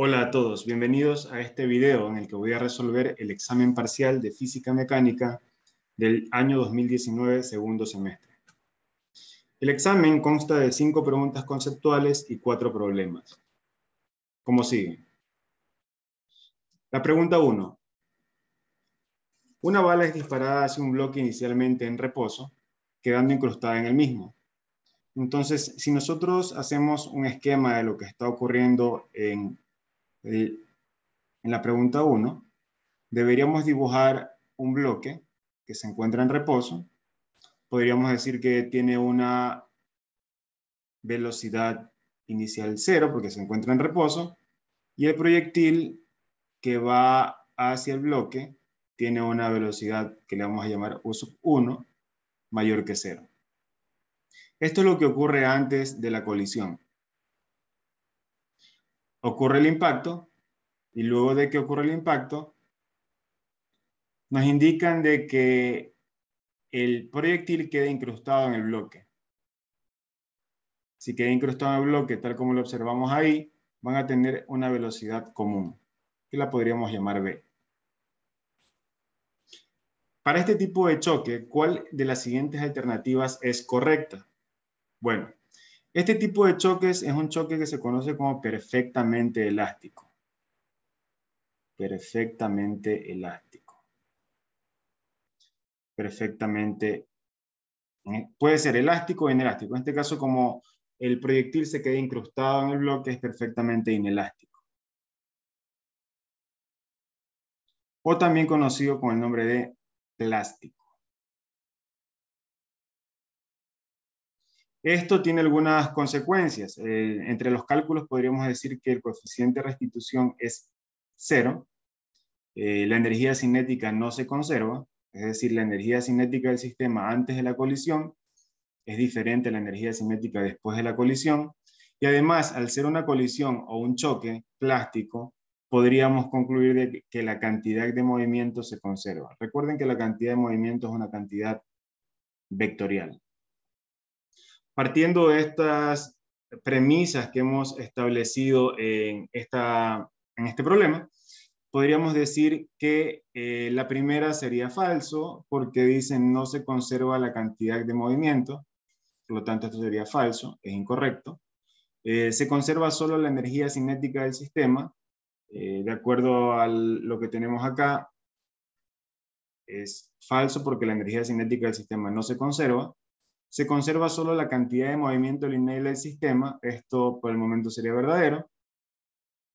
Hola a todos, bienvenidos a este video en el que voy a resolver el examen parcial de Física Mecánica del año 2019, segundo semestre. El examen consta de 5 preguntas conceptuales y 4 problemas. Como sigue. La pregunta 1. Una bala es disparada hacia un bloque inicialmente en reposo, quedando incrustada en el mismo. Entonces, si nosotros hacemos un esquema de lo que está ocurriendo en la pregunta 1, deberíamos dibujar un bloque que se encuentra en reposo. Podríamos decir que tiene una velocidad inicial 0 porque se encuentra en reposo, y el proyectil que va hacia el bloque tiene una velocidad que le vamos a llamar U1 mayor que 0. Esto es lo que ocurre antes de la colisión. Ocurre el impacto, y luego de que ocurre el impacto, nos indican de que el proyectil queda incrustado en el bloque. Si queda incrustado en el bloque, tal como lo observamos ahí, van a tener una velocidad común, que la podríamos llamar V. Para este tipo de choque, ¿cuál de las siguientes alternativas es correcta? Bueno, este tipo de choques es un choque que se conoce como perfectamente elástico. Perfectamente elástico. Perfectamente. Puede ser elástico o inelástico. En este caso, como el proyectil se queda incrustado en el bloque, es perfectamente inelástico. O también conocido con el nombre de plástico. Esto tiene algunas consecuencias. Entre los cálculos podríamos decir que el coeficiente de restitución es 0. La energía cinética no se conserva, es decir, la energía cinética del sistema antes de la colisión es diferente a la energía cinética después de la colisión. Y además, al ser una colisión o un choque plástico, podríamos concluir de que la cantidad de movimiento se conserva. Recuerden que la cantidad de movimiento es una cantidad vectorial. Partiendo de estas premisas que hemos establecido en este problema, podríamos decir que la primera sería falso, porque dicen no se conserva la cantidad de movimiento, por lo tanto esto sería falso, es incorrecto. Se conserva solo la energía cinética del sistema, de acuerdo a lo que tenemos acá, es falso porque la energía cinética del sistema no se conserva. Se conserva solo la cantidad de movimiento lineal del sistema, esto por el momento sería verdadero.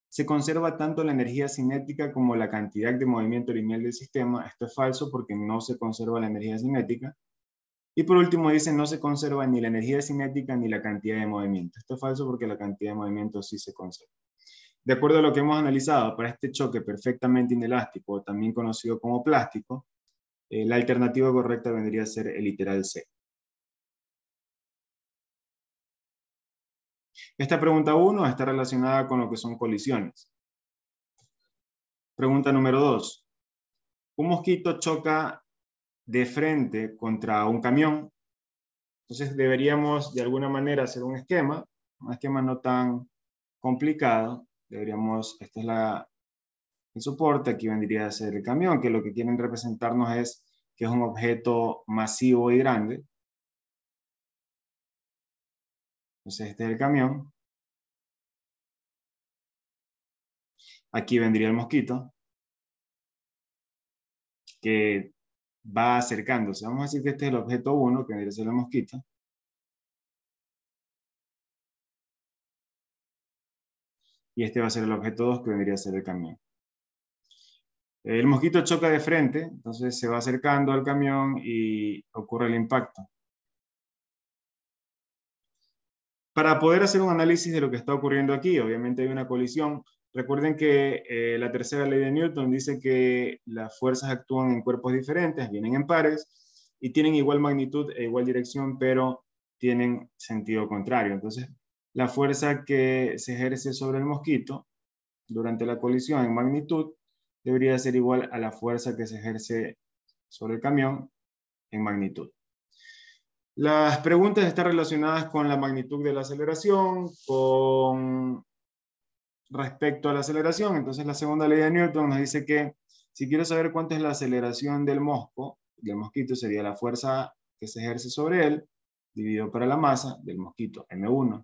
Se conserva tanto la energía cinética como la cantidad de movimiento lineal del sistema, esto es falso porque no se conserva la energía cinética. Y por último dicen no se conserva ni la energía cinética ni la cantidad de movimiento, esto es falso porque la cantidad de movimiento sí se conserva. De acuerdo a lo que hemos analizado para este choque perfectamente inelástico, también conocido como plástico, la alternativa correcta vendría a ser el literal C. Esta pregunta 1 está relacionada con lo que son colisiones. Pregunta número 2. Un mosquito choca de frente contra un camión. Entonces deberíamos de alguna manera hacer un esquema no tan complicado. Deberíamos, este es el soporte, aquí vendría a ser el camión, que lo que quieren representarnos es que es un objeto masivo y grande. Entonces este es el camión. Aquí vendría el mosquito, que va acercándose. Vamos a decir que este es el objeto 1, que vendría a ser el mosquito. Y este va a ser el objeto 2, que vendría a ser el camión. El mosquito choca de frente, entonces se va acercando al camión y ocurre el impacto. Para poder hacer un análisis de lo que está ocurriendo aquí, obviamente hay una colisión. Recuerden que la tercera ley de Newton dice que las fuerzas actúan en cuerpos diferentes, vienen en pares y tienen igual magnitud e igual dirección, pero tienen sentido contrario. Entonces, la fuerza que se ejerce sobre el mosquito durante la colisión en magnitud debería ser igual a la fuerza que se ejerce sobre el camión en magnitud. Las preguntas están relacionadas con la magnitud de la aceleración, con respecto a la aceleración. Entonces la segunda ley de Newton nos dice que si quiero saber cuánto es la aceleración del mosco, del mosquito sería la fuerza que se ejerce sobre él, dividido por la masa del mosquito, M1.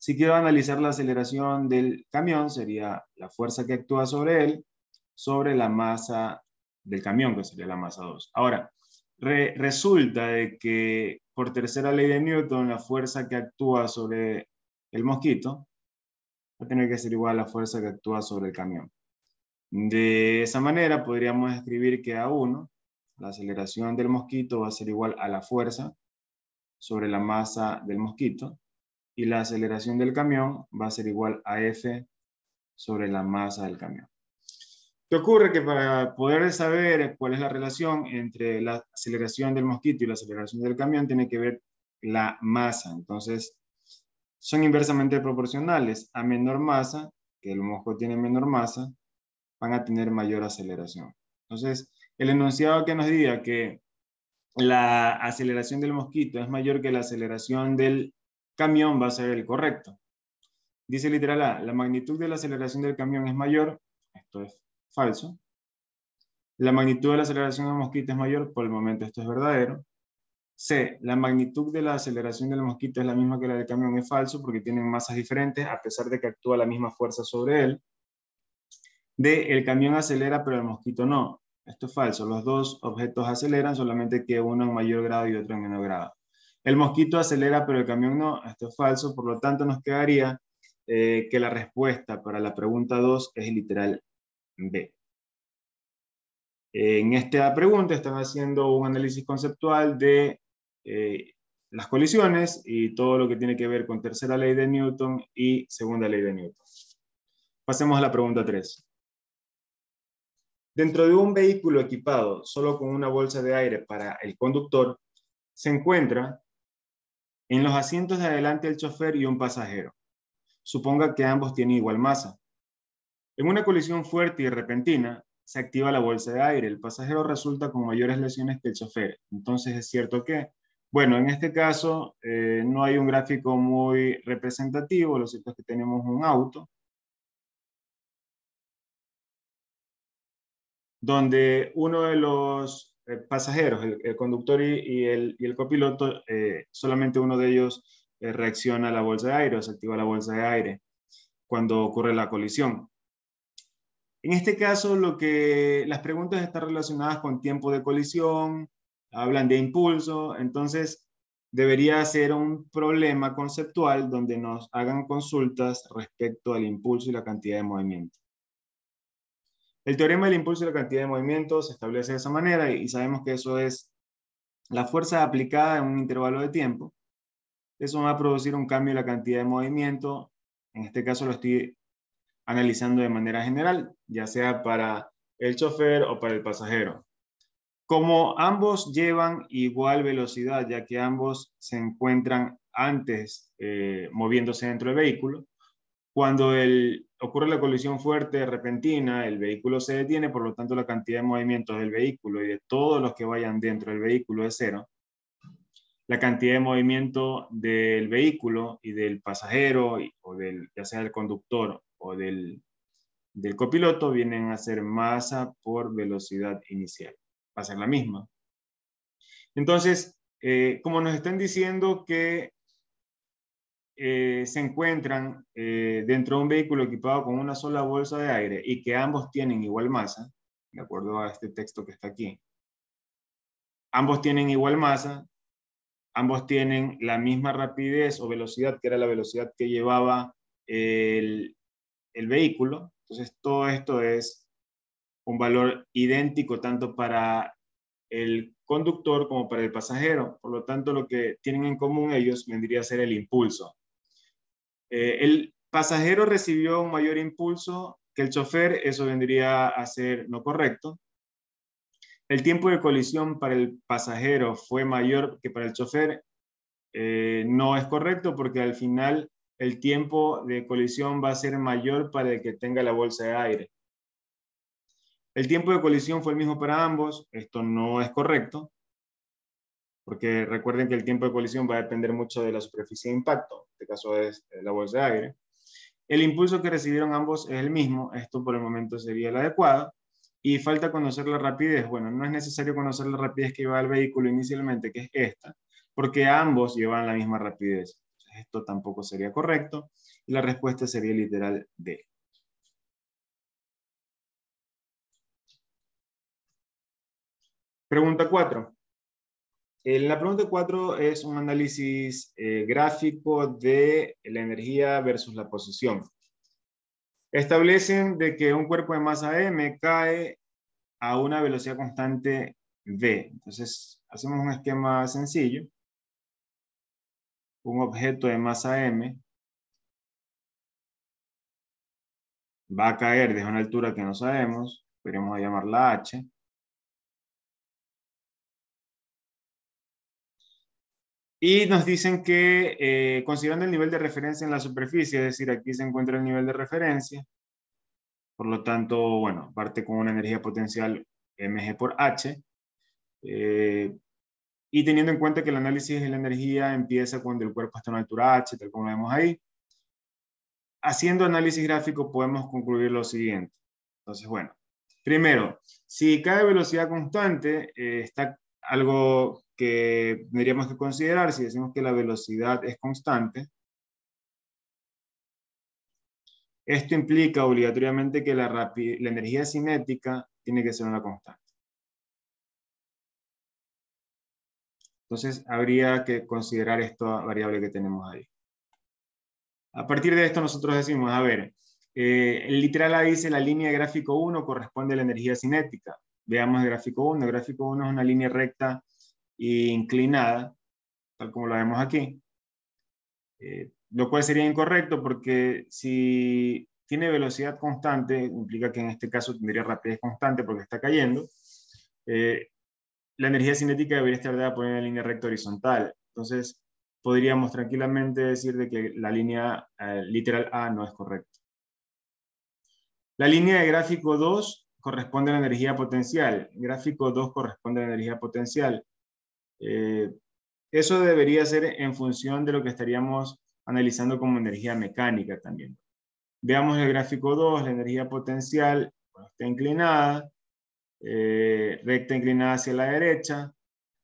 Si quiero analizar la aceleración del camión, sería la fuerza que actúa sobre él, sobre la masa del camión, que sería la masa 2. Ahora, resulta de que por tercera ley de Newton, la fuerza que actúa sobre el mosquito va a tener que ser igual a la fuerza que actúa sobre el camión. De esa manera podríamos escribir que A1, la aceleración del mosquito, va a ser igual a la fuerza sobre la masa del mosquito, y la aceleración del camión va a ser igual a F sobre la masa del camión. ¿Qué ocurre? Que para poder saber cuál es la relación entre la aceleración del mosquito y la aceleración del camión, tiene que ver la masa. Entonces, son inversamente proporcionales. A menor masa, que el mosco tiene menor masa, van a tener mayor aceleración. Entonces, el enunciado que nos diga que la aceleración del mosquito es mayor que la aceleración del camión va a ser el correcto. Dice literal A, la magnitud de la aceleración del camión es mayor, esto es falso. La magnitud de la aceleración del mosquito es mayor, por el momento esto es verdadero. C, la magnitud de la aceleración del mosquito es la misma que la del camión, es falso porque tienen masas diferentes a pesar de que actúa la misma fuerza sobre él. D, el camión acelera pero el mosquito no. Esto es falso, los dos objetos aceleran, solamente que uno en mayor grado y otro en menor grado. El mosquito acelera pero el camión no, esto es falso, por lo tanto nos quedaría que la respuesta para la pregunta 2 es literal B. En esta pregunta están haciendo un análisis conceptual de las colisiones y todo lo que tiene que ver con tercera ley de Newton y segunda ley de Newton. Pasemos a la pregunta 3. Dentro de un vehículo equipado solo con una bolsa de aire para el conductor, se encuentra en los asientos de adelante el chofer y un pasajero. Suponga que ambos tienen igual masa. En una colisión fuerte y repentina, se activa la bolsa de aire. El pasajero resulta con mayores lesiones que el chofer. Entonces, ¿es cierto que? Bueno, en este caso no hay un gráfico muy representativo. Lo cierto es que tenemos un auto donde uno de los pasajeros, el conductor y el copiloto, solamente uno de ellos reacciona a la bolsa de aire o se activa la bolsa de aire cuando ocurre la colisión. En este caso, las preguntas están relacionadas con tiempo de colisión, hablan de impulso, entonces debería ser un problema conceptual donde nos hagan consultas respecto al impulso y la cantidad de movimiento. El teorema del impulso y la cantidad de movimiento se establece de esa manera y sabemos que eso es la fuerza aplicada en un intervalo de tiempo. Eso va a producir un cambio en la cantidad de movimiento. En este caso lo estoy analizando de manera general, ya sea para el chofer o para el pasajero. Como ambos llevan igual velocidad, ya que ambos se encuentran antes moviéndose dentro del vehículo, cuando ocurre la colisión fuerte, repentina, el vehículo se detiene, por lo tanto la cantidad de movimientos del vehículo y de todos los que vayan dentro del vehículo es cero. La cantidad de movimiento del vehículo y del pasajero, o ya sea del conductor o del copiloto, vienen a ser masa por velocidad inicial. Va a ser la misma. Entonces, como nos están diciendo que se encuentran dentro de un vehículo equipado con una sola bolsa de aire y que ambos tienen igual masa, de acuerdo a este texto que está aquí, ambos tienen igual masa, ambos tienen la misma rapidez o velocidad, que era la velocidad que llevaba el vehículo. Entonces todo esto es un valor idéntico tanto para el conductor como para el pasajero, por lo tanto lo que tienen en común ellos vendría a ser el impulso. El pasajero recibió un mayor impulso que el chofer, eso vendría a ser no correcto. El tiempo de colisión para el pasajero fue mayor que para el chofer, no es correcto porque al final el tiempo de colisión va a ser mayor para el que tenga la bolsa de aire. El tiempo de colisión fue el mismo para ambos, esto no es correcto, porque recuerden que el tiempo de colisión va a depender mucho de la superficie de impacto, en este caso es la bolsa de aire. El impulso que recibieron ambos es el mismo, esto por el momento sería el adecuado, y falta conocer la rapidez. Bueno, no es necesario conocer la rapidez que lleva el vehículo inicialmente, que es esta, porque ambos llevan la misma rapidez. Esto tampoco sería correcto, y la respuesta sería literal D. Pregunta 4. La pregunta 4 es un análisis gráfico de la energía versus la posición. Establecen de que un cuerpo de masa M cae a una velocidad constante V. Entonces, hacemos un esquema sencillo. Un objeto de masa M va a caer desde una altura que no sabemos, podríamos llamarla H. Y nos dicen que, considerando el nivel de referencia en la superficie, es decir, aquí se encuentra el nivel de referencia, por lo tanto, bueno, parte con una energía potencial mg por h, y teniendo en cuenta que el análisis de la energía empieza cuando el cuerpo está a una altura h, tal como lo vemos ahí, haciendo análisis gráfico podemos concluir lo siguiente. Entonces, bueno, primero, si cada velocidad constante está algo que tendríamos que considerar, si decimos que la velocidad es constante, esto implica obligatoriamente que la energía cinética tiene que ser una constante. Entonces habría que considerar esta variable que tenemos ahí. A partir de esto nosotros decimos, a ver, el literal A dice la línea de gráfico 1 corresponde a la energía cinética. Veamos el gráfico 1. El gráfico 1 es una línea recta e inclinada, tal como lo vemos aquí. Lo cual sería incorrecto porque si tiene velocidad constante, implica que en este caso tendría rapidez constante porque está cayendo. La energía cinética debería estar dada por una línea recta horizontal. Entonces, podríamos tranquilamente decir de que la línea literal A no es correcta. La línea de gráfico 2 corresponde a la energía potencial. Gráfico 2 corresponde a la energía potencial. Eso debería ser en función de lo que estaríamos analizando como energía mecánica también. Veamos el gráfico 2, la energía potencial está inclinada, recta inclinada hacia la derecha.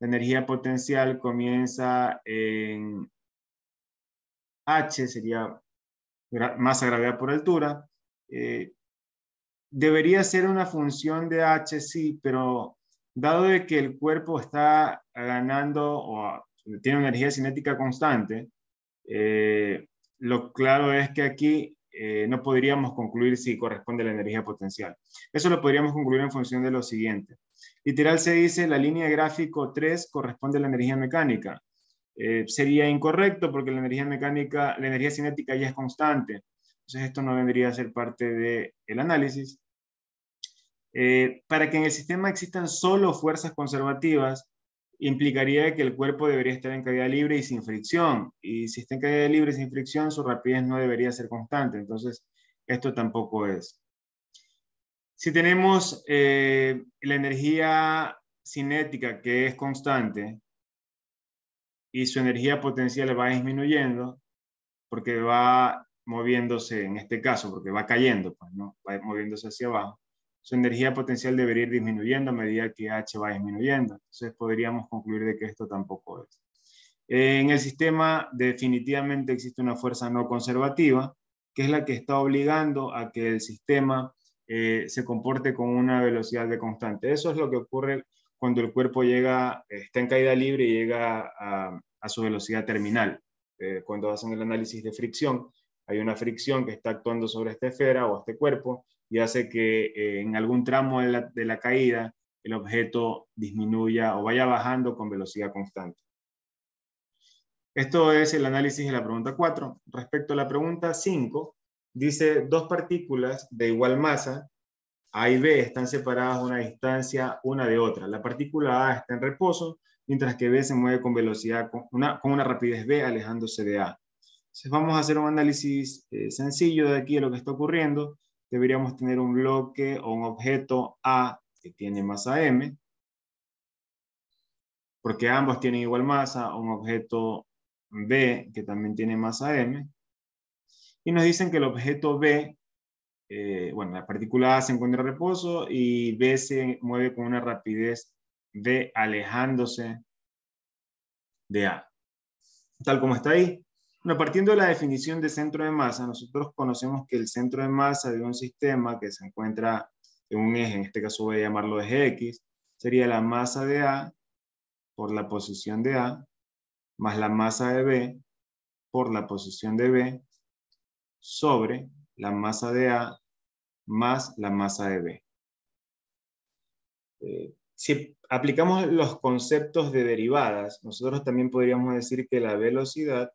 La energía potencial comienza en H, sería masa gravedad por altura. Debería ser una función de H, sí, pero dado de que el cuerpo está ganando o tiene una energía cinética constante, lo claro es que aquí no podríamos concluir si corresponde a la energía potencial. Eso lo podríamos concluir en función de lo siguiente. Literal se dice la línea de gráfico 3 corresponde a la energía mecánica. Sería incorrecto porque la energía cinética ya es constante. Entonces esto no debería ser parte del análisis. Para que en el sistema existan solo fuerzas conservativas, implicaría que el cuerpo debería estar en caída libre y sin fricción. Y si está en caída libre y sin fricción, su rapidez no debería ser constante. Entonces, esto tampoco es. Si tenemos la energía cinética, que es constante, y su energía potencial va disminuyendo, porque va moviéndose, en este caso, porque va cayendo, pues, ¿no? Va moviéndose hacia abajo. Su energía potencial debería ir disminuyendo a medida que H va disminuyendo. Entonces podríamos concluir de que esto tampoco es. En el sistema definitivamente existe una fuerza no conservativa, que es la que está obligando a que el sistema se comporte con una velocidad de constante. Eso es lo que ocurre cuando el cuerpo está en caída libre y llega a su velocidad terminal. Cuando hacen el análisis de fricción, hay una fricción que está actuando sobre esta esfera o este cuerpo, y hace que en algún tramo de la caída el objeto disminuya o vaya bajando con velocidad constante. Esto es el análisis de la pregunta 4. Respecto a la pregunta 5, dice dos partículas de igual masa, A y B, están separadas a una distancia una de otra. La partícula A está en reposo, mientras que B se mueve con velocidad, con una rapidez B, alejándose de A. Entonces vamos a hacer un análisis sencillo de aquí de lo que está ocurriendo. Deberíamos tener un bloque o un objeto A que tiene masa M, porque ambos tienen igual masa, un objeto B que también tiene masa M, Y nos dicen que el objeto B, bueno, la partícula A se encuentra en reposo y B se mueve con una rapidez V alejándose de A. Tal como está ahí. Bueno, partiendo de la definición de centro de masa, nosotros conocemos que el centro de masa de un sistema que se encuentra en un eje, en este caso voy a llamarlo eje X, sería la masa de A por la posición de A, más la masa de B por la posición de B, sobre la masa de A más la masa de B. Si aplicamos los conceptos de derivadas, nosotros también podríamos decir que la velocidad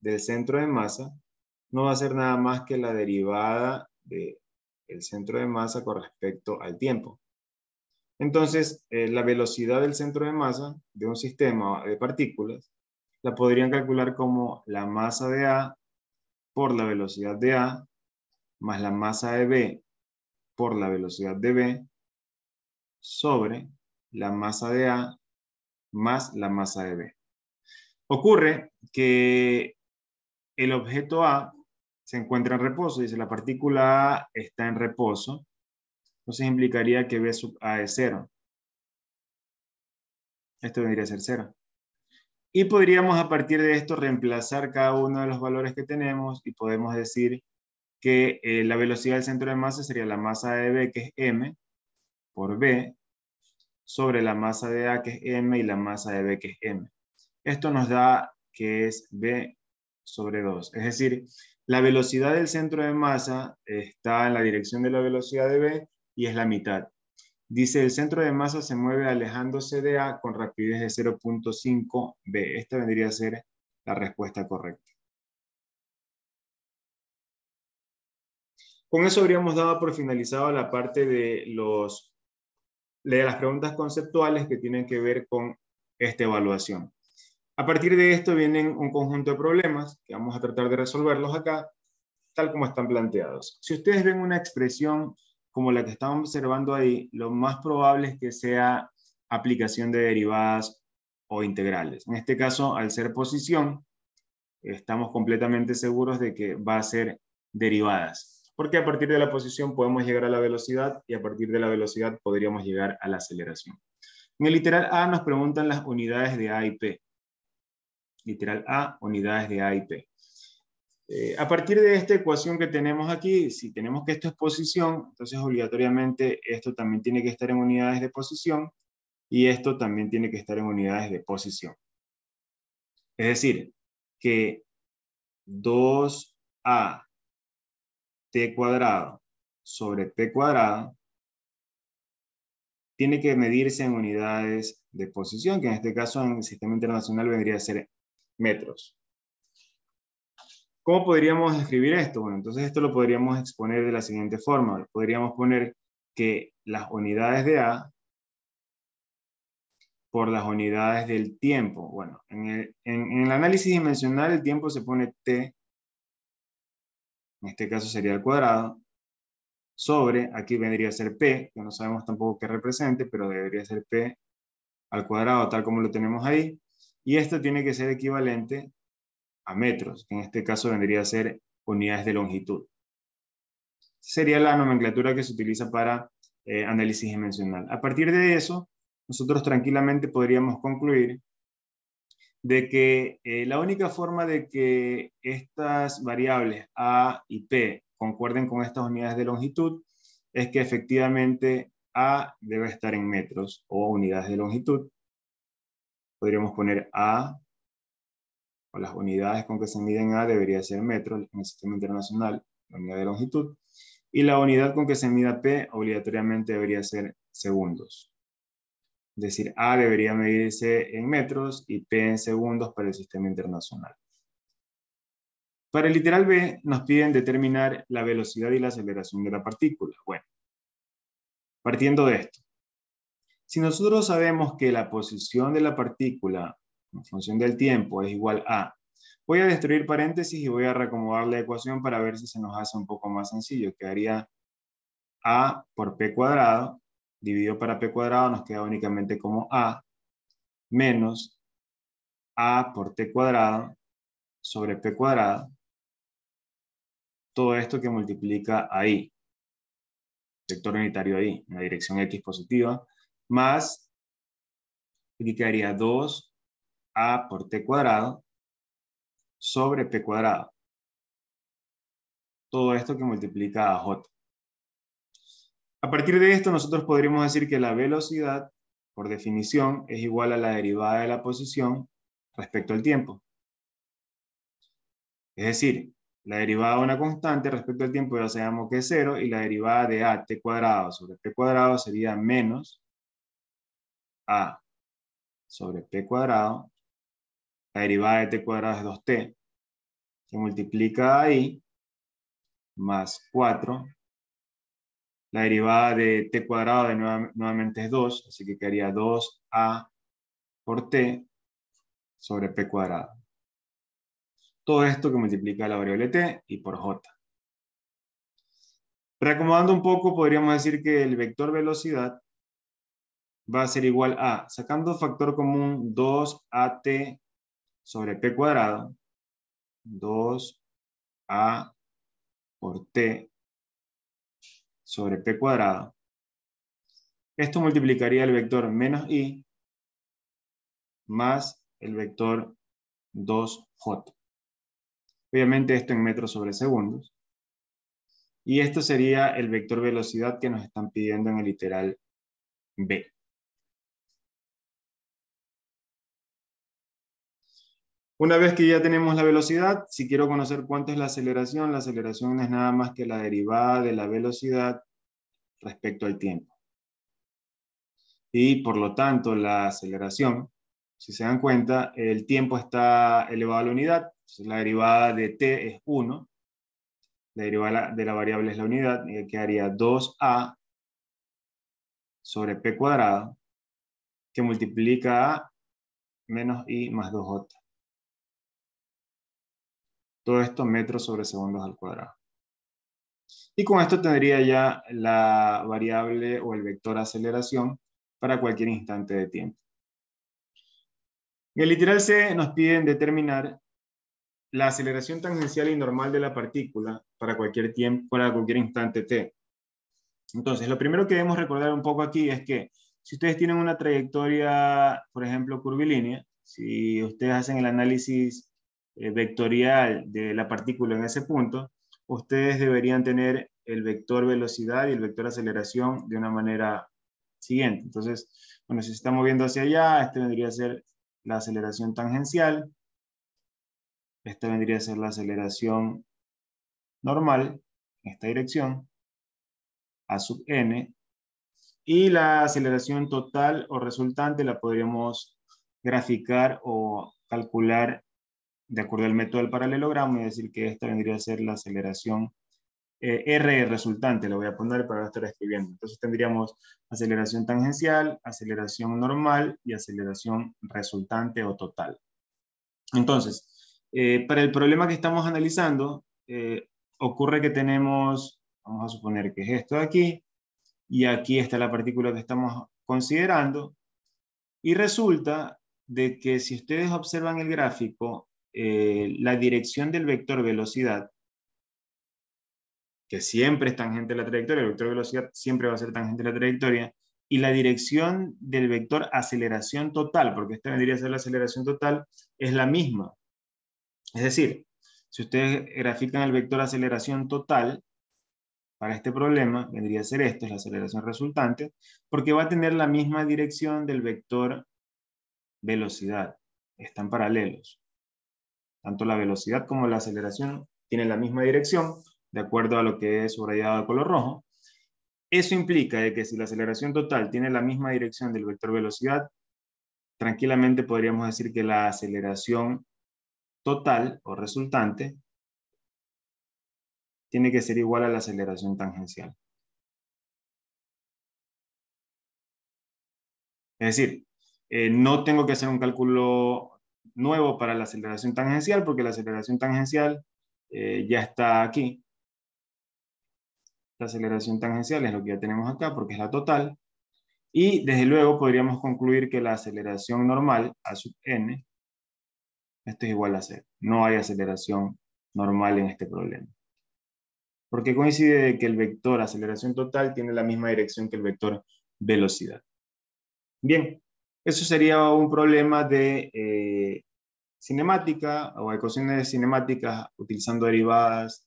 del centro de masa no va a ser nada más que la derivada del centro de masa con respecto al tiempo. Entonces, la velocidad del centro de masa de un sistema de partículas la podrían calcular como la masa de A por la velocidad de A más la masa de B por la velocidad de B sobre la masa de A más la masa de B. Ocurre que el objeto A se encuentra en reposo, dice la partícula A está en reposo, entonces implicaría que B sub A es 0. Esto debería ser 0. Y podríamos a partir de esto reemplazar cada uno de los valores que tenemos y podemos decir que la velocidad del centro de masa sería la masa de B, que es m, por B, sobre la masa de A, que es m, y la masa de B, que es m. Esto nos da que es B sobre 2. Es decir, la velocidad del centro de masa está en la dirección de la velocidad de B y es la mitad. Dice, el centro de masa se mueve alejándose de A con rapidez de 0.5 B. Esta vendría a ser la respuesta correcta. Con eso habríamos dado por finalizado la parte de las preguntas conceptuales que tienen que ver con esta evaluación. A partir de esto vienen un conjunto de problemas que vamos a tratar de resolverlos acá, tal como están planteados. Si ustedes ven una expresión como la que estamos observando ahí, lo más probable es que sea aplicación de derivadas o integrales. En este caso, al ser posición, estamos completamente seguros de que va a ser derivadas, porque a partir de la posición podemos llegar a la velocidad y a partir de la velocidad podríamos llegar a la aceleración. En el literal A nos preguntan las unidades de A y P. Literal A, unidades de A y P. A partir de esta ecuación que tenemos aquí, si tenemos que esto es posición, entonces obligatoriamente esto también tiene que estar en unidades de posición y esto también tiene que estar en unidades de posición. Es decir, que 2AT cuadrado sobre P cuadrado tiene que medirse en unidades de posición, que en este caso en el sistema internacional vendría a ser metros. ¿Cómo podríamos escribir esto? Bueno, entonces esto lo podríamos exponer de la siguiente forma. Podríamos poner que las unidades de A por las unidades del tiempo. Bueno, en el análisis dimensional el tiempo se pone T, en este caso sería al cuadrado, sobre, aquí vendría a ser P, que no sabemos tampoco qué represente, pero debería ser P al cuadrado, tal como lo tenemos ahí. Y esto tiene que ser equivalente a metros, que en este caso vendría a ser unidades de longitud. Sería la nomenclatura que se utiliza para análisis dimensional. A partir de eso, nosotros tranquilamente podríamos concluir de que la única forma de que estas variables A y P concuerden con estas unidades de longitud es que efectivamente A debe estar en metros o unidades de longitud. Podríamos poner A, o las unidades con que se miden A debería ser metros en el sistema internacional, la unidad de longitud, y la unidad con que se mida P obligatoriamente debería ser segundos. Es decir, A debería medirse en metros y P en segundos para el sistema internacional. Para el literal B nos piden determinar la velocidad y la aceleración de la partícula. Bueno, partiendo de esto, si nosotros sabemos que la posición de la partícula en función del tiempo es igual a, voy a destruir paréntesis y voy a reacomodar la ecuación para ver si se nos hace un poco más sencillo. Quedaría A por P cuadrado, dividido para P cuadrado nos queda únicamente como A, menos A por T cuadrado sobre P cuadrado, todo esto que multiplica a i, vector unitario i, en la dirección x positiva, más, aquí quedaría 2a por t cuadrado sobre p cuadrado. Todo esto que multiplica a j. A partir de esto nosotros podríamos decir que la velocidad, por definición, es igual a la derivada de la posición respecto al tiempo. Es decir, la derivada de una constante respecto al tiempo ya sabemos que es 0, y la derivada de a t cuadrado sobre p cuadrado sería menos a sobre p cuadrado. La derivada de t cuadrado es 2t, que multiplica a i, más 4. La derivada de t cuadrado nuevamente es 2, así que quedaría 2a por t sobre p cuadrado. Todo esto que multiplica la variable t y por j. Reacomodando un poco, podríamos decir que el vector velocidad va a ser igual a, sacando factor común, 2at sobre p cuadrado, 2a por t sobre p cuadrado. Esto multiplicaría el vector menos i más el vector 2j. Obviamente esto en metros sobre segundos. Y esto sería el vector velocidad que nos están pidiendo en el literal B. Una vez que ya tenemos la velocidad, si quiero conocer cuánto es la aceleración es nada más que la derivada de la velocidad respecto al tiempo. Y por lo tanto la aceleración, si se dan cuenta, el tiempo está elevado a la unidad. La derivada de t es 1, la derivada de la variable es la unidad, y quedaría 2a sobre p cuadrado, que multiplica a menos i más 2j. Todo esto metros sobre segundos al cuadrado. Y con esto tendría ya la variable o el vector aceleración para cualquier instante de tiempo. En el literal C nos piden determinar la aceleración tangencial y normal de la partícula para cualquier tiempo, para cualquier instante t. Entonces, lo primero que debemos recordar un poco aquí es que si ustedes tienen una trayectoria, por ejemplo, curvilínea, si ustedes hacen el análisis vectorial de la partícula en ese punto, ustedes deberían tener el vector velocidad y el vector aceleración de una manera siguiente. Entonces, bueno, si se está moviendo hacia allá, este vendría a ser la aceleración tangencial. Esta vendría a ser la aceleración normal, en esta dirección, a sub n. Y la aceleración total o resultante la podríamos graficar o calcular de acuerdo al método del paralelogramo, y decir que esta vendría a ser la aceleración r resultante, lo voy a poner para no estar escribiendo. Entonces tendríamos aceleración tangencial, aceleración normal y aceleración resultante o total. Entonces, para el problema que estamos analizando, ocurre que tenemos, vamos a suponer que es esto de aquí, y aquí está la partícula que estamos considerando, y resulta de que si ustedes observan el gráfico, la dirección del vector velocidad, que siempre es tangente a la trayectoria, el vector velocidad siempre va a ser tangente a la trayectoria, y la dirección del vector aceleración total, porque esta vendría a ser la aceleración total, es la misma. Es decir, si ustedes grafican el vector aceleración total, para este problema, vendría a ser esto, es la aceleración resultante, porque va a tener la misma dirección del vector velocidad. Están paralelos. Tanto la velocidad como la aceleración tienen la misma dirección, de acuerdo a lo que es subrayado de color rojo. Eso implica de que si la aceleración total tiene la misma dirección del vector velocidad, tranquilamente podríamos decir que la aceleración total o resultante tiene que ser igual a la aceleración tangencial. Es decir, no tengo que hacer un cálculo nuevo para la aceleración tangencial porque la aceleración tangencial ya está aquí. La aceleración tangencial es lo que ya tenemos acá porque es la total. Y desde luego podríamos concluir que la aceleración normal a sub n, esto es igual a 0. No hay aceleración normal en este problema. porque coincide de que el vector aceleración total tiene la misma dirección que el vector velocidad. Bien, eso sería un problema de cinemática o ecuaciones cinemáticas utilizando derivadas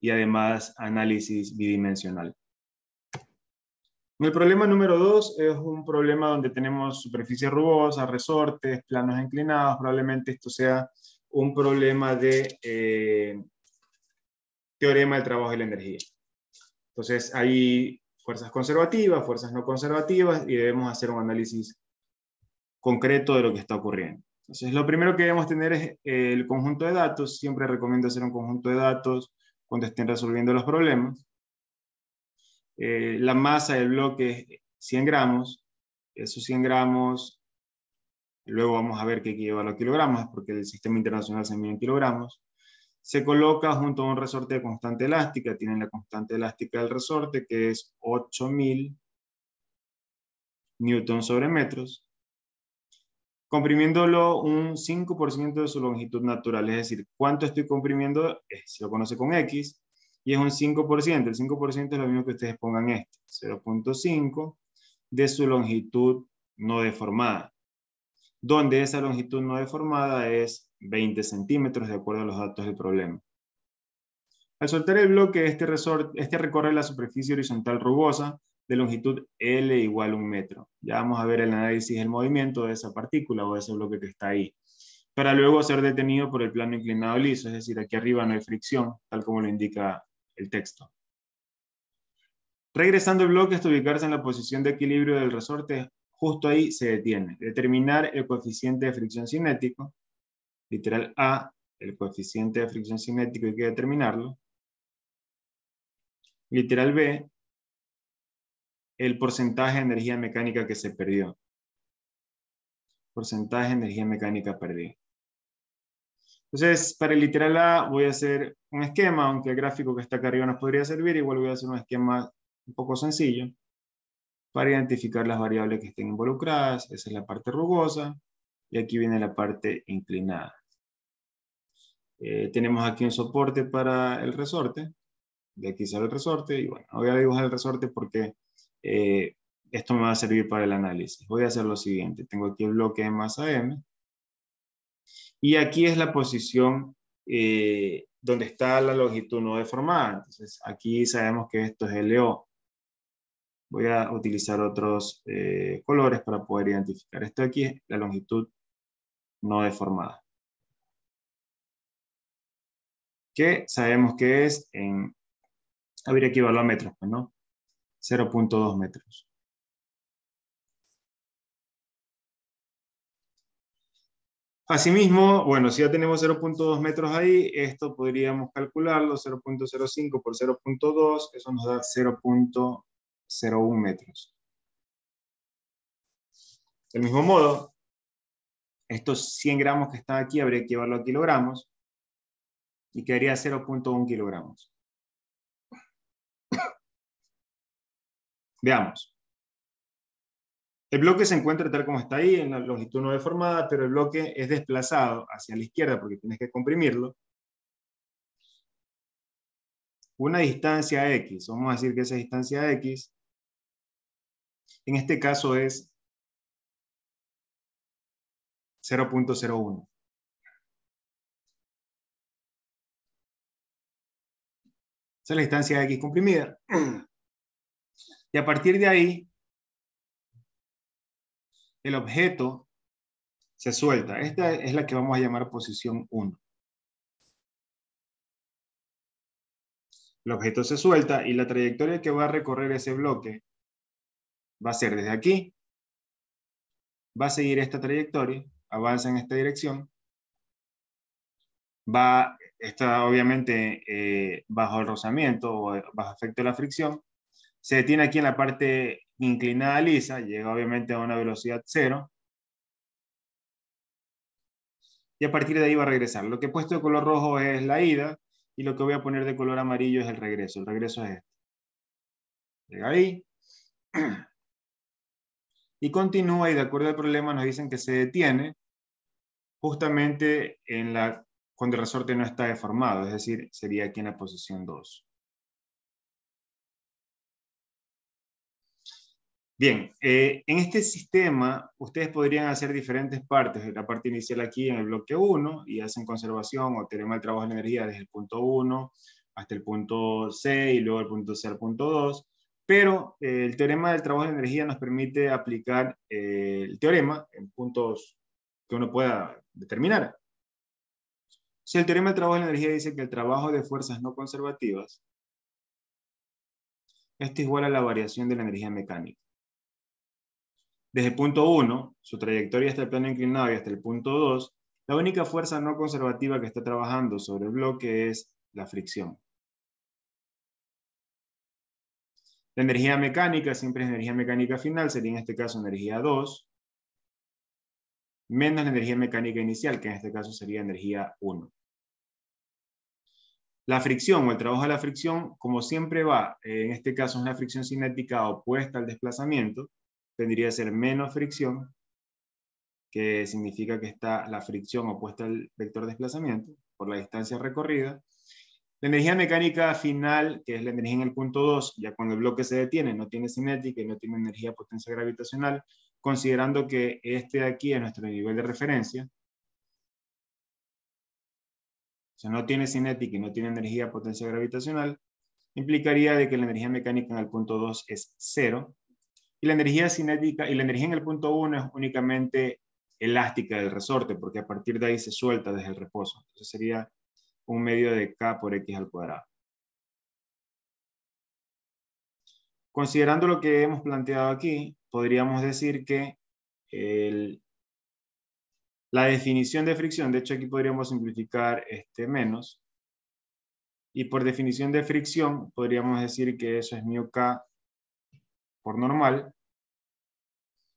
y además análisis bidimensional. El problema número 2 es un problema donde tenemos superficies rugosas, resortes, planos inclinados. Probablemente esto sea un problema de teorema del trabajo de la energía. Entonces hay fuerzas conservativas, fuerzas no conservativas y debemos hacer un análisis concreto de lo que está ocurriendo. Entonces lo primero que debemos tener es el conjunto de datos. Siempre recomiendo hacer un conjunto de datos cuando estén resolviendo los problemas. La masa del bloque es 100 gramos. Esos 100 gramos, luego vamos a ver que hay que llevarlo a kilogramos, porque el sistema internacional se mide en kilogramos. Se coloca junto a un resorte de constante elástica. Tienen la constante elástica del resorte, que es 8000 newtons sobre metros, comprimiéndolo un 5% de su longitud natural. Es decir, ¿cuánto estoy comprimiendo? Se lo conoce con X. Y es un 5%. El 5% es lo mismo que ustedes pongan 0.5 de su longitud no deformada, donde esa longitud no deformada es 20 centímetros, de acuerdo a los datos del problema. Al soltar el bloque, este recorre la superficie horizontal rugosa de longitud L igual a 1 metro. Ya vamos a ver el análisis del movimiento de esa partícula o de ese bloque que está ahí, para luego ser detenido por el plano inclinado liso. Es decir, aquí arriba no hay fricción, tal como lo indica el texto. Regresando el bloque hasta ubicarse en la posición de equilibrio del resorte, justo ahí se detiene. Determinar el coeficiente de fricción cinético, literal A, el coeficiente de fricción cinético hay que determinarlo. Literal B, el porcentaje de energía mecánica que se perdió. Porcentaje de energía mecánica perdida. Entonces, para el literal A voy a hacer un esquema, aunque el gráfico que está acá arriba nos podría servir, igual voy a hacer un esquema un poco sencillo para identificar las variables que estén involucradas. Esa es la parte rugosa y aquí viene la parte inclinada. Tenemos aquí un soporte para el resorte. De aquí sale el resorte y bueno, voy a dibujar el resorte porque esto me va a servir para el análisis. Voy a hacer lo siguiente. Tengo aquí el bloque de masa M. Y aquí es la posición donde está la longitud no deformada. Entonces aquí sabemos que esto es LO. Voy a utilizar otros colores para poder identificar. Esto de aquí es la longitud no deformada, que sabemos que es en... habría que evaluar metros, ¿no? 0.2 metros. Asimismo, bueno, si ya tenemos 0.2 metros ahí, esto podríamos calcularlo, 0.05 por 0.2, eso nos da 0.01 metros. Del mismo modo, estos 100 gramos que están aquí habría que llevarlo a kilogramos y quedaría 0.1 kilogramos. Veamos. El bloque se encuentra tal como está ahí, en la longitud no deformada, pero el bloque es desplazado hacia la izquierda porque tienes que comprimirlo. Una distancia X, vamos a decir que esa distancia X, en este caso es 0.01. Esa es la distancia X comprimida. Y a partir de ahí, el objeto se suelta. Esta es la que vamos a llamar posición 1. El objeto se suelta y la trayectoria que va a recorrer ese bloque va a ser desde aquí. Va a seguir esta trayectoria, avanza en esta dirección. Está obviamente bajo el rozamiento o bajo efecto de la fricción. Se detiene aquí en la parte inclinada lisa, llega obviamente a una velocidad 0. Y a partir de ahí va a regresar. Lo que he puesto de color rojo es la ida y lo que voy a poner de color amarillo es el regreso. El regreso es este. Llega ahí. Y continúa y de acuerdo al problema nos dicen que se detiene justamente cuando el resorte no está deformado. Es decir, sería aquí en la posición 2. Bien, en este sistema ustedes podrían hacer diferentes partes. La parte inicial aquí en el bloque 1 y hacen conservación o teorema del trabajo de la energía desde el punto 1 hasta el punto C y luego el punto C al punto 2. Pero el teorema del trabajo de la energía nos permite aplicar el teorema en puntos que uno pueda determinar. Si el teorema del trabajo de la energía dice que el trabajo de fuerzas no conservativas, esto es igual a la variación de la energía mecánica. Desde el punto 1, su trayectoria hasta el plano inclinado y hasta el punto 2, la única fuerza no conservativa que está trabajando sobre el bloque es la fricción. La energía mecánica siempre es energía mecánica final, sería en este caso energía 2, menos la energía mecánica inicial, que en este caso sería energía 1. La fricción o el trabajo de la fricción, como siempre va, en este caso es una fricción cinética opuesta al desplazamiento, tendría que ser menos fricción, que significa que está la fricción opuesta al vector desplazamiento, por la distancia recorrida. La energía mecánica final, que es la energía en el punto 2, ya cuando el bloque se detiene, no tiene cinética y no tiene energía potencia gravitacional, considerando que este de aquí es nuestro nivel de referencia. O sea, no tiene cinética y no tiene energía potencia gravitacional, implicaría de que la energía mecánica en el punto 2 es 0. Y la energía cinética y la energía en el punto 1 es únicamente elástica del resorte, porque a partir de ahí se suelta desde el reposo. Entonces sería un medio de K por X al cuadrado. Considerando lo que hemos planteado aquí, podríamos decir que la definición de fricción, de hecho aquí podríamos simplificar menos, y por definición de fricción podríamos decir que eso es mu K por normal,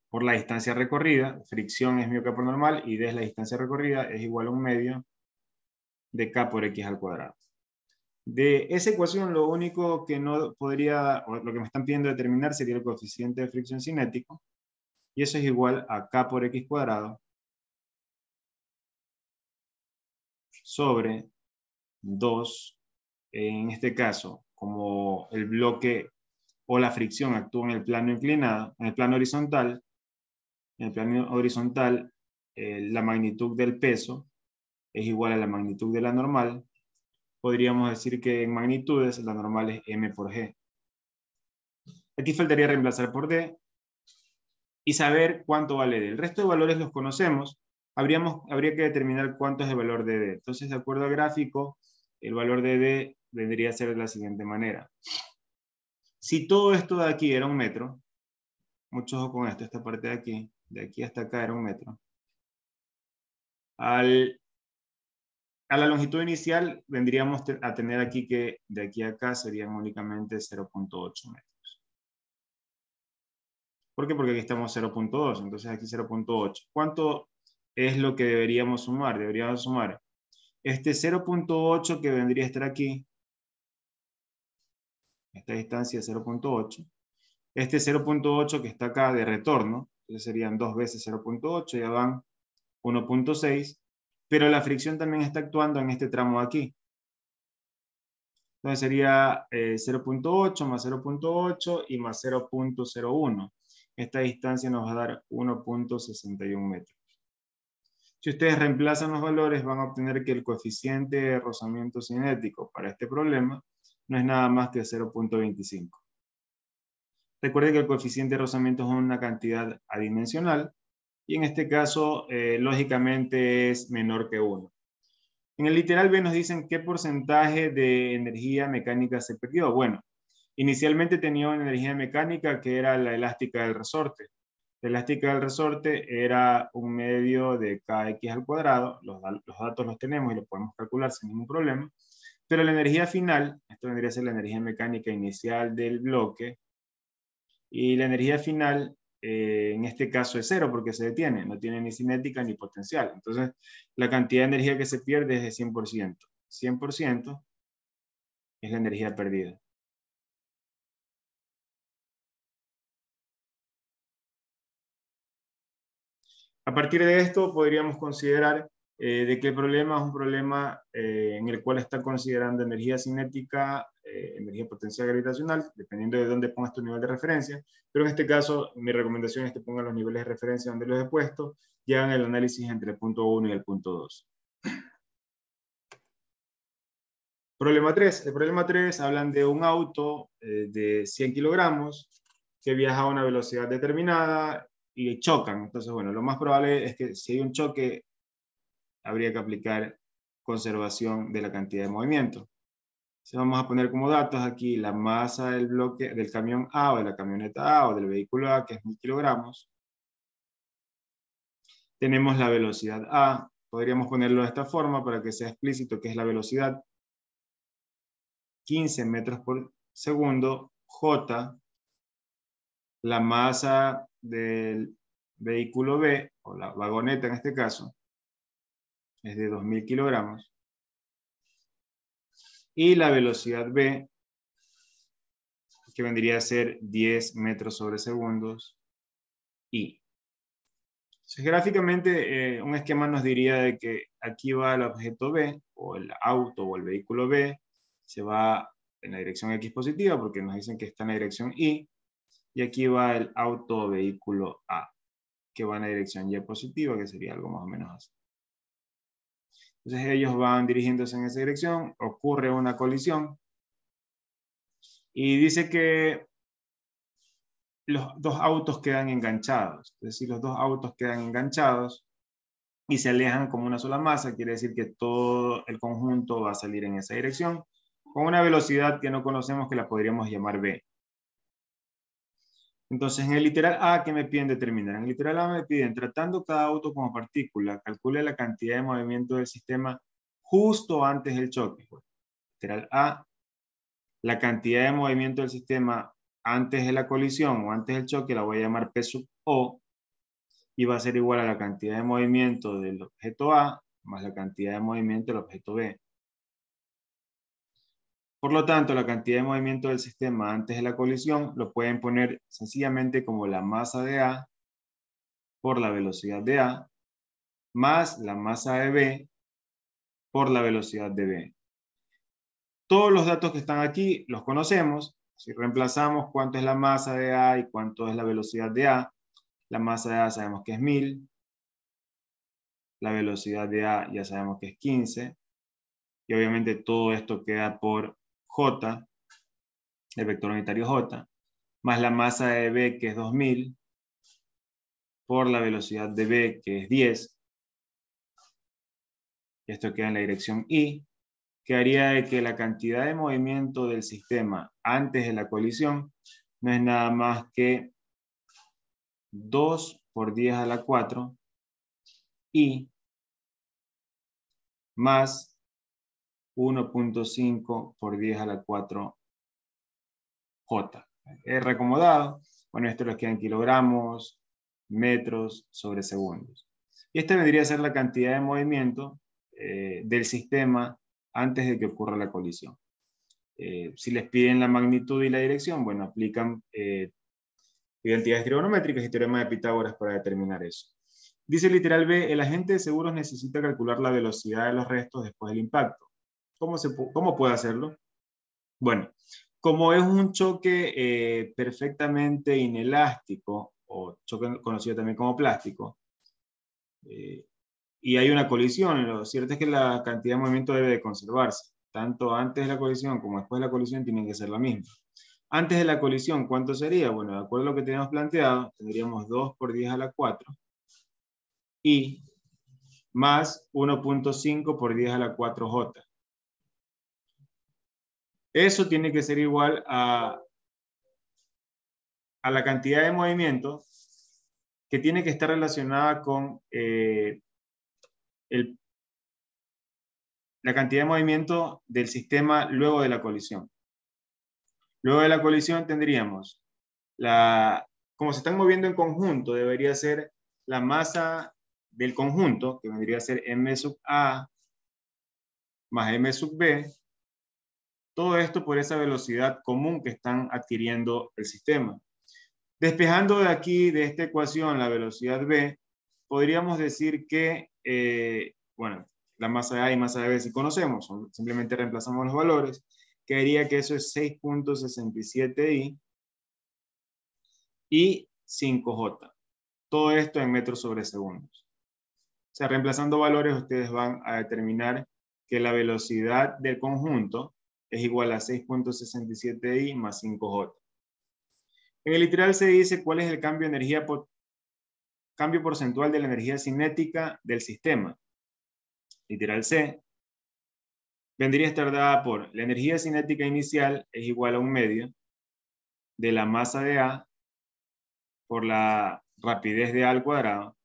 por la distancia recorrida, fricción es mu K por normal, y D es la distancia recorrida, es igual a 1/2 de K por X al cuadrado. De esa ecuación lo único que no podría, o lo que me están pidiendo determinar sería el coeficiente de fricción cinético, y eso es igual a K por X cuadrado sobre 2, en este caso, como el bloque o la fricción actúa en el plano inclinado, en el plano horizontal, la magnitud del peso es igual a la magnitud de la normal. Podríamos decir que en magnitudes la normal es m por g. Aquí faltaría reemplazar por d y saber cuánto vale d. El resto de valores los conocemos, habría que determinar cuánto es el valor de d. Entonces, de acuerdo al gráfico, el valor de d vendría a ser de la siguiente manera. Si todo esto de aquí era 1 metro, mucho ojo con esto, esta parte de aquí hasta acá era 1 metro. A la longitud inicial vendríamos a tener aquí que de aquí a acá serían únicamente 0.8 metros. ¿Por qué? Porque aquí estamos 0.2, entonces aquí 0.8. ¿Cuánto es lo que deberíamos sumar? Deberíamos sumar este 0.8 que vendría a estar aquí, esta distancia es 0.8, este 0.8 que está acá de retorno, entonces serían 2 veces 0.8, ya van 1.6. Pero la fricción también está actuando en este tramo de aquí. Entonces sería 0.8 más 0.8 y más 0.01. Esta distancia nos va a dar 1.61 metros. Si ustedes reemplazan los valores, van a obtener que el coeficiente de rozamiento cinético para este problema no es nada más que 0.25. Recuerden que el coeficiente de rozamiento es una cantidad adimensional, y en este caso, lógicamente, es menor que 1. En el literal B nos dicen qué porcentaje de energía mecánica se perdió. Bueno, inicialmente tenía una energía mecánica que era la elástica del resorte. La elástica del resorte era 1/2 de Kx al cuadrado. Los datos los tenemos y los podemos calcular sin ningún problema. Pero la energía final, esto vendría a ser la energía mecánica inicial del bloque, y la energía final, en este caso es 0 porque se detiene, no tiene ni cinética ni potencial. Entonces, la cantidad de energía que se pierde es de 100%. 100% es la energía perdida. A partir de esto, podríamos considerar de que el problema es un problema en el cual está considerando energía cinética, energía potencial gravitacional, dependiendo de dónde pongas tu nivel de referencia, pero en este caso mi recomendación es que pongan los niveles de referencia donde los he puesto y hagan el análisis entre el punto 1 y el punto 2. Problema 3. El problema 3 hablan de un auto de 100 kilogramos que viaja a una velocidad determinada y chocan. Entonces, bueno, lo más probable es que si hay un choque habría que aplicar conservación de la cantidad de movimiento. Entonces vamos a poner como datos aquí la masa del bloque del camión A o de la camioneta A o del vehículo A, que es 1000 kilogramos. Tenemos la velocidad A. Podríamos ponerlo de esta forma para que sea explícito que es la velocidad. 15 metros por segundo. J, la masa del vehículo B, o la vagoneta en este caso, es de 2000 kilogramos. Y la velocidad B, que vendría a ser 10 metros sobre segundos, I. Entonces, gráficamente, un esquema nos diría de que aquí va el objeto B, o el auto o el vehículo B, se va en la dirección X positiva, porque nos dicen que está en la dirección Y, y aquí va el auto o vehículo A, que va en la dirección Y positiva, que sería algo más o menos así. Entonces ellos van dirigiéndose en esa dirección, ocurre una colisión, y dice que los dos autos quedan enganchados, es decir, los dos autos quedan enganchados y se alejan como una sola masa, quiere decir que todo el conjunto va a salir en esa dirección, con una velocidad que no conocemos, que la podríamos llamar B. Entonces, en el literal A, ¿qué me piden determinar? En el literal A me piden, tratando cada auto como partícula, calcule la cantidad de movimiento del sistema justo antes del choque. Literal A, la cantidad de movimiento del sistema antes de la colisión o antes del choque, la voy a llamar P sub O, y va a ser igual a la cantidad de movimiento del objeto A, más la cantidad de movimiento del objeto B. Por lo tanto, la cantidad de movimiento del sistema antes de la colisión lo pueden poner sencillamente como la masa de A por la velocidad de A más la masa de B por la velocidad de B. Todos los datos que están aquí los conocemos. Si reemplazamos cuánto es la masa de A y cuánto es la velocidad de A, la masa de A sabemos que es 1000, la velocidad de A ya sabemos que es 15, y obviamente todo esto queda por J, el vector unitario J, más la masa de B, que es 2000, por la velocidad de B, que es 10. Esto queda en la dirección Y, que haría de que la cantidad de movimiento del sistema antes de la colisión no es nada más que 2 por 10 a la 4, Y, más 1.5 por 10 a la 4 J. R acomodado. Bueno, esto nos queda en kilogramos, metros sobre segundos. Y esta vendría a ser la cantidad de movimiento del sistema antes de que ocurra la colisión. Si les piden la magnitud y la dirección, bueno, aplican identidades trigonométricas y teorema de Pitágoras para determinar eso. Dice literal B, el agente de seguros necesita calcular la velocidad de los restos después del impacto. ¿Cómo puede hacerlo? Bueno, como es un choque perfectamente inelástico, o choque conocido también como plástico, y hay una colisión, lo cierto es que la cantidad de movimiento debe de conservarse. Tanto antes de la colisión como después de la colisión tienen que ser la misma. Antes de la colisión, ¿cuánto sería? Bueno, de acuerdo a lo que teníamos planteado, tendríamos 2 por 10 a la 4 y más 1.5 por 10 a la 4J. Eso tiene que ser igual a la cantidad de movimiento que tiene que estar relacionada con la cantidad de movimiento del sistema luego de la colisión. Luego de la colisión tendríamos, como se están moviendo en conjunto, debería ser la masa del conjunto, que vendría a ser M sub A más M sub B, todo esto por esa velocidad común que están adquiriendo el sistema. Despejando de aquí, de esta ecuación, la velocidad B, podríamos decir que bueno, la masa A y masa B si conocemos, simplemente reemplazamos los valores, quedaría que eso es 6.67i y 5j. Todo esto en metros sobre segundos. O sea, reemplazando valores, ustedes van a determinar que la velocidad del conjunto es igual a 6.67i más 5j. En el literal se dice cuál es el cambio de energía cambio porcentual de la energía cinética del sistema. Literal C. Vendría a estar dada por la energía cinética inicial es igual a 1/2 de la masa de A por la rapidez de A al cuadrado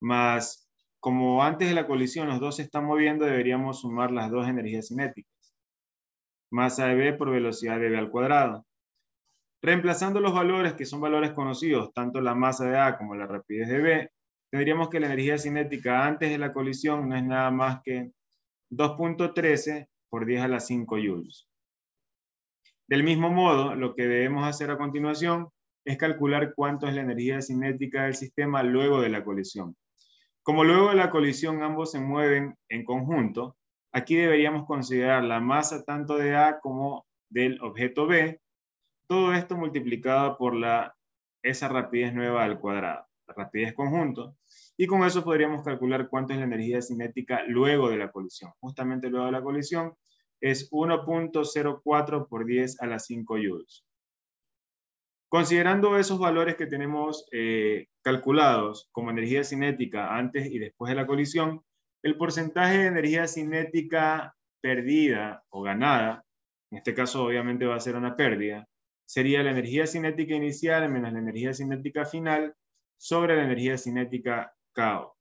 más, como antes de la colisión los dos se están moviendo, deberíamos sumar las dos energías cinéticas. Masa de B por velocidad de B al cuadrado. Reemplazando los valores, que son valores conocidos, tanto la masa de A como la rapidez de B, tendríamos que la energía cinética antes de la colisión no es nada más que 2.13 por 10 a la 5 joules. Del mismo modo, lo que debemos hacer a continuación es calcular cuánto es la energía cinética del sistema luego de la colisión. Como luego de la colisión ambos se mueven en conjunto, aquí deberíamos considerar la masa tanto de A como del objeto B, todo esto multiplicado por esa rapidez nueva al cuadrado, la rapidez conjunto, y con eso podríamos calcular cuánto es la energía cinética luego de la colisión. Justamente luego de la colisión es 1.04 por 10 a la 5 joules. Considerando esos valores que tenemos calculados como energía cinética antes y después de la colisión, el porcentaje de energía cinética perdida o ganada, en este caso obviamente va a ser una pérdida, sería la energía cinética inicial menos la energía cinética final sobre la energía cinética KO.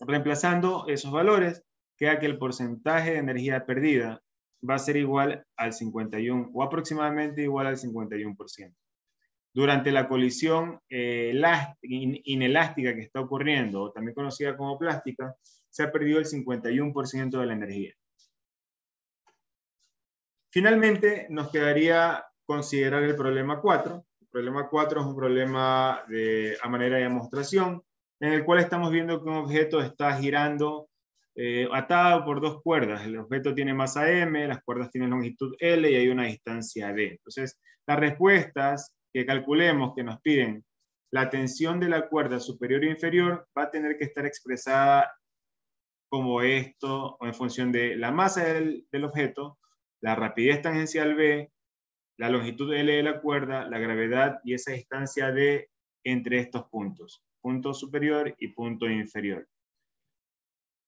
Reemplazando esos valores, queda que el porcentaje de energía perdida va a ser igual al 51, o aproximadamente igual al 51%. Durante la colisión inelástica que está ocurriendo, o también conocida como plástica, se ha perdido el 51% de la energía. Finalmente, nos quedaría considerar el problema 4. El problema 4 es un problema a manera de demostración, en el cual estamos viendo que un objeto está girando atado por dos cuerdas. El objeto tiene masa m, las cuerdas tienen longitud l y hay una distancia d. Entonces, las respuestas que calculemos que nos piden la tensión de la cuerda superior e inferior va a tener que estar expresada como esto, o en función de la masa del objeto, la rapidez tangencial b, la longitud L de la cuerda, la gravedad y esa distancia D entre estos puntos, punto superior y punto inferior.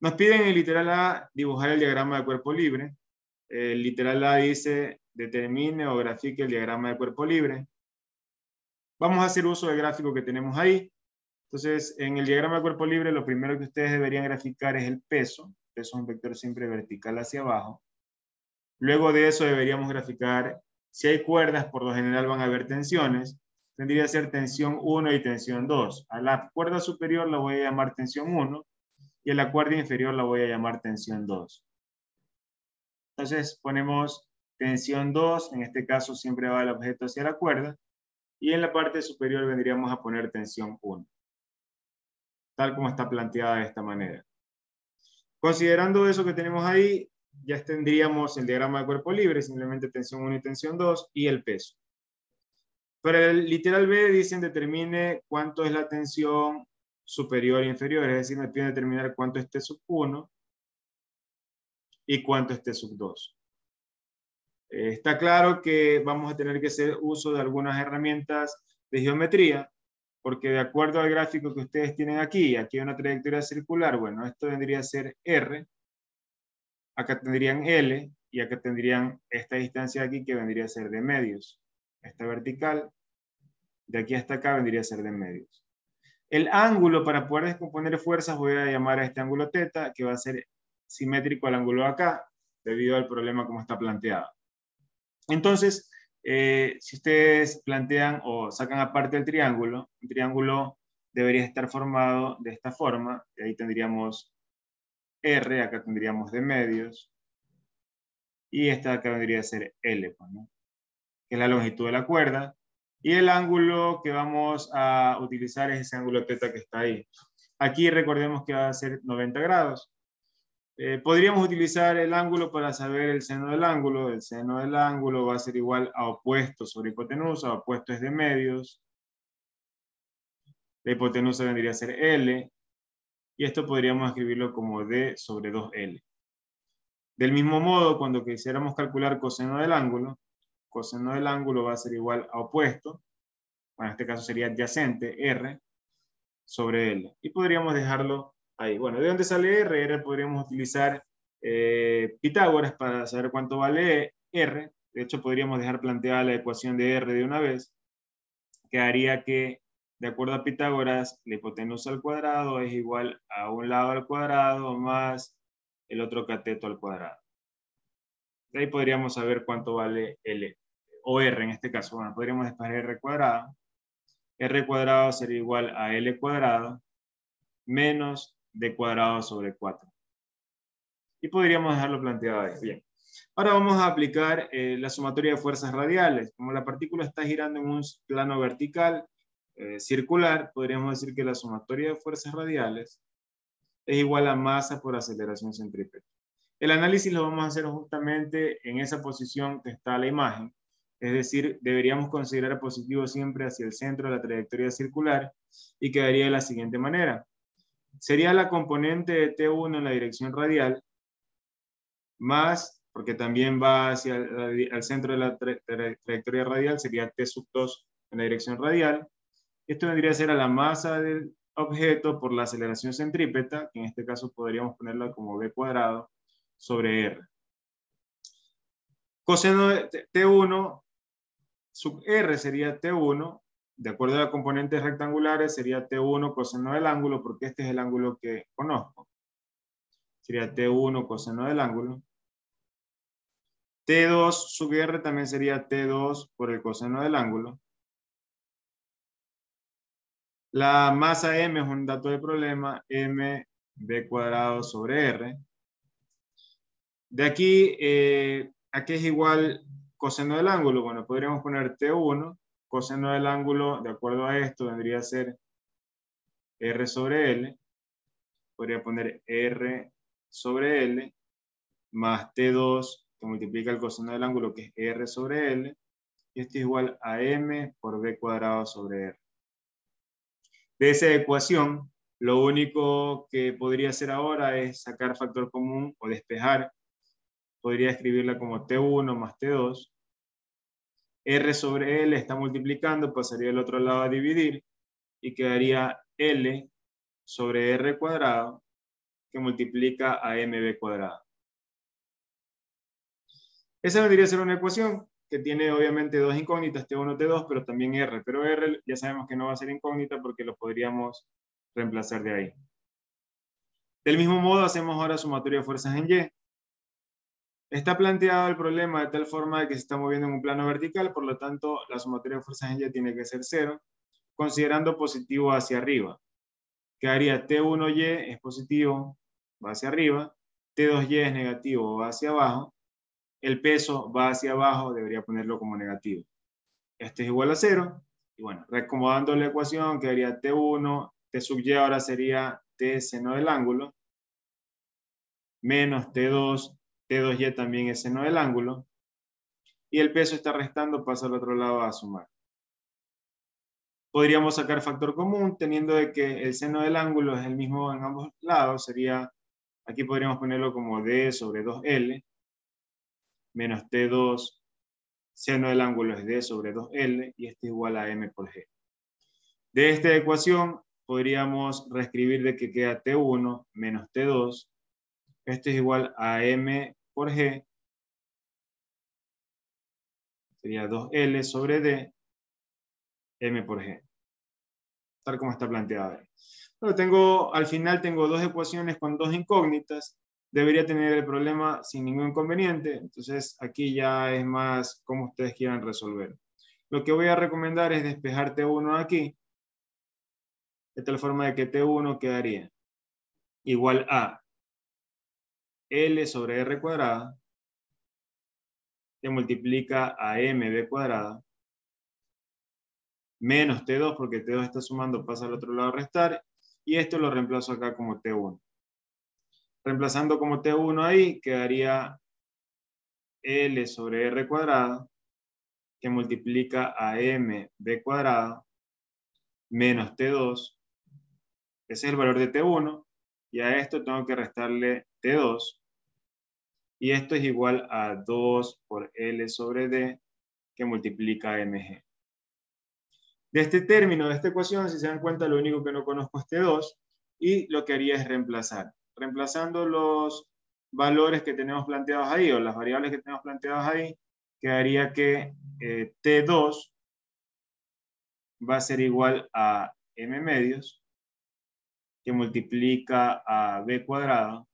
Nos piden en el literal A dibujar el diagrama de cuerpo libre. El literal A dice, determine o grafique el diagrama de cuerpo libre. Vamos a hacer uso del gráfico que tenemos ahí. Entonces, en el diagrama de cuerpo libre, lo primero que ustedes deberían graficar es el peso. El peso es un vector siempre vertical hacia abajo. Luego de eso deberíamos graficar, si hay cuerdas, por lo general van a haber tensiones. Tendría que ser tensión 1 y tensión 2. A la cuerda superior la voy a llamar tensión 1 y a la cuerda inferior la voy a llamar tensión 2. Entonces ponemos tensión 2, en este caso siempre va el objeto hacia la cuerda, y en la parte superior vendríamos a poner tensión 1. Tal como está planteada de esta manera. Considerando eso que tenemos ahí, ya tendríamos el diagrama de cuerpo libre, simplemente tensión 1 y tensión 2, y el peso. Para el literal B dicen determine cuánto es la tensión superior e inferior, es decir, me piden determinar cuánto es T sub 1 y cuánto es T sub 2. Está claro que vamos a tener que hacer uso de algunas herramientas de geometría, porque de acuerdo al gráfico que ustedes tienen aquí, aquí hay una trayectoria circular, bueno, esto vendría a ser R, acá tendrían L, y acá tendrían esta distancia de aquí que vendría a ser de medios. Esta vertical, de aquí hasta acá vendría a ser de medios. El ángulo, para poder descomponer fuerzas, voy a llamar a este ángulo θ, que va a ser simétrico al ángulo de acá, debido al problema como está planteado. Entonces, si ustedes plantean o sacan aparte el triángulo, un triángulo debería estar formado de esta forma, y ahí tendríamos R, acá tendríamos de medios, y esta acá vendría a ser L, ¿no? Que es la longitud de la cuerda, Y el ángulo que vamos a utilizar es ese ángulo teta que está ahí. Aquí recordemos que va a ser 90 grados. Podríamos utilizar el ángulo para saber el seno del ángulo. El seno del ángulo va a ser igual a opuesto sobre hipotenusa. Opuesto es de medios. La hipotenusa vendría a ser L. Y esto podríamos escribirlo como D sobre 2L. Del mismo modo, cuando quisiéramos calcular coseno del ángulo va a ser igual a opuesto, en este caso sería adyacente, R, sobre L. Y podríamos dejarlo ahí. Bueno, ¿de dónde sale R? R podríamos utilizar Pitágoras para saber cuánto vale R. De hecho, podríamos dejar planteada la ecuación de R de una vez, que haría que, de acuerdo a Pitágoras, la hipotenusa al cuadrado es igual a un lado al cuadrado más el otro cateto al cuadrado. De ahí podríamos saber cuánto vale L, o R en este caso. Bueno, podríamos despejar R cuadrado. R cuadrado sería igual a L cuadrado menos D cuadrado sobre 4. Y podríamos dejarlo planteado ahí. Bien. Ahora vamos a aplicar la sumatoria de fuerzas radiales. Como la partícula está girando en un plano vertical, circular, podríamos decir que la sumatoria de fuerzas radiales es igual a masa por aceleración centrípeta. El análisis lo vamos a hacer justamente en esa posición que está la imagen, es decir, deberíamos considerar positivo siempre hacia el centro de la trayectoria circular y quedaría de la siguiente manera. Sería la componente de T1 en la dirección radial, más, porque también va hacia el centro de la trayectoria radial, sería T2 en la dirección radial. Esto vendría a ser a la masa del objeto por la aceleración centrípeta, que en este caso podríamos ponerla como B cuadrado sobre R. Coseno de T1 sub R sería T1, de acuerdo a las componentes rectangulares, sería T1 coseno del ángulo, porque este es el ángulo que conozco. Sería T1 coseno del ángulo. T2 sub R también sería T2 por el coseno del ángulo. La masa M es un dato de problema, mb cuadrado sobre R. De aquí, ¿a qué es igual coseno del ángulo? Bueno, podríamos poner T1, coseno del ángulo, de acuerdo a esto, vendría a ser R sobre L. Podría poner R sobre L más T2, que multiplica el coseno del ángulo, que es R sobre L. Y esto es igual a m por b cuadrado sobre R. De esa ecuación, lo único que podría hacer ahora es sacar factor común o despejar. Podría escribirla como T1 más T2. R sobre L está multiplicando, pasaría del otro lado a dividir y quedaría L sobre R cuadrado que multiplica a mb cuadrado. Esa vendría a ser una ecuación que tiene obviamente dos incógnitas, T1, T2, pero también R. Pero R ya sabemos que no va a ser incógnita porque lo podríamos reemplazar de ahí. Del mismo modo hacemos ahora sumatoria de fuerzas en Y. Está planteado el problema de tal forma que se está moviendo en un plano vertical, por lo tanto la sumatoria de fuerzas en Y tiene que ser 0, considerando positivo hacia arriba. Quedaría T1Y es positivo, va hacia arriba, T2Y es negativo, va hacia abajo, el peso va hacia abajo, debería ponerlo como negativo. Este es igual a 0. Y bueno, reacomodando la ecuación, quedaría T1, T sub Y ahora sería T seno del ángulo, menos T2, T2Y también es seno del ángulo, y el peso está restando, pasa al otro lado a sumar. Podríamos sacar factor común, teniendo de que el seno del ángulo es el mismo en ambos lados, sería, aquí podríamos ponerlo como D sobre 2L, menos T2, seno del ángulo es D sobre 2L, y este es igual a M por G. De esta ecuación podríamos reescribir de que queda T1 menos T2, este es igual a M por G, sería 2L sobre D, M por G, tal como está planteado ahí. Pero al final tengo dos ecuaciones con dos incógnitas, debería tener el problema sin ningún inconveniente, entonces aquí ya es más como ustedes quieran resolver. Lo que voy a recomendar es despejar T1 aquí, de tal forma de que T1 quedaría igual a L sobre R cuadrada, que multiplica a mb cuadrada, menos T2, porque T2 está sumando, pasa al otro lado a restar, y esto lo reemplazo acá como T1. Reemplazando como T1 ahí, quedaría L sobre R cuadrado, que multiplica a MB cuadrado, menos T2, ese es el valor de T1, y a esto tengo que restarle T2, y esto es igual a 2 por L sobre D, que multiplica a MG. De este término, de esta ecuación, si se dan cuenta, lo único que no conozco es T2, y lo que haría es reemplazar. Reemplazando los valores que tenemos planteados ahí, o las variables que tenemos planteadas ahí, quedaría que T2 va a ser igual a M medios, que multiplica a B cuadrado,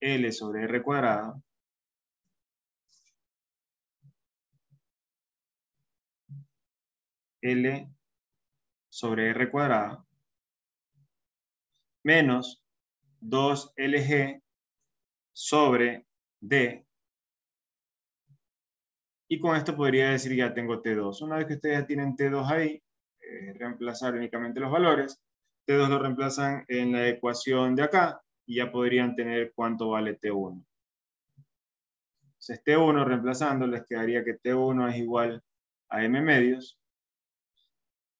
L sobre R cuadrado, L sobre R cuadrado, menos 2LG sobre D. Y con esto podría decir ya tengo T2. Una vez que ustedes tienen T2 ahí, reemplazar únicamente los valores. T2 lo reemplazan en la ecuación de acá y ya podrían tener cuánto vale T1. Entonces T1 reemplazando les quedaría que T1 es igual a M medios,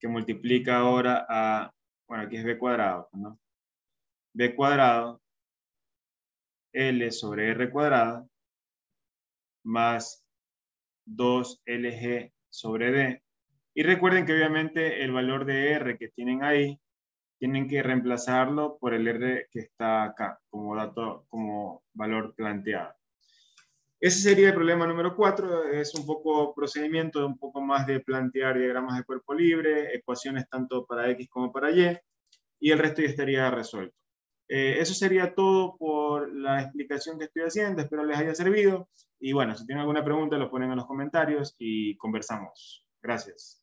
que multiplica ahora a, bueno, aquí es B cuadrado, ¿no? B cuadrado, L sobre R cuadrado, más 2LG sobre D. Y recuerden que obviamente el valor de R que tienen ahí, tienen que reemplazarlo por el R que está acá, como dato, como valor planteado. Ese sería el problema número 4, es un poco procedimiento, un poco más de plantear diagramas de cuerpo libre, ecuaciones tanto para X como para Y, y el resto ya estaría resuelto. Eso sería todo por la explicación que estoy haciendo, espero les haya servido, y bueno, si tienen alguna pregunta lo ponen en los comentarios y conversamos. Gracias.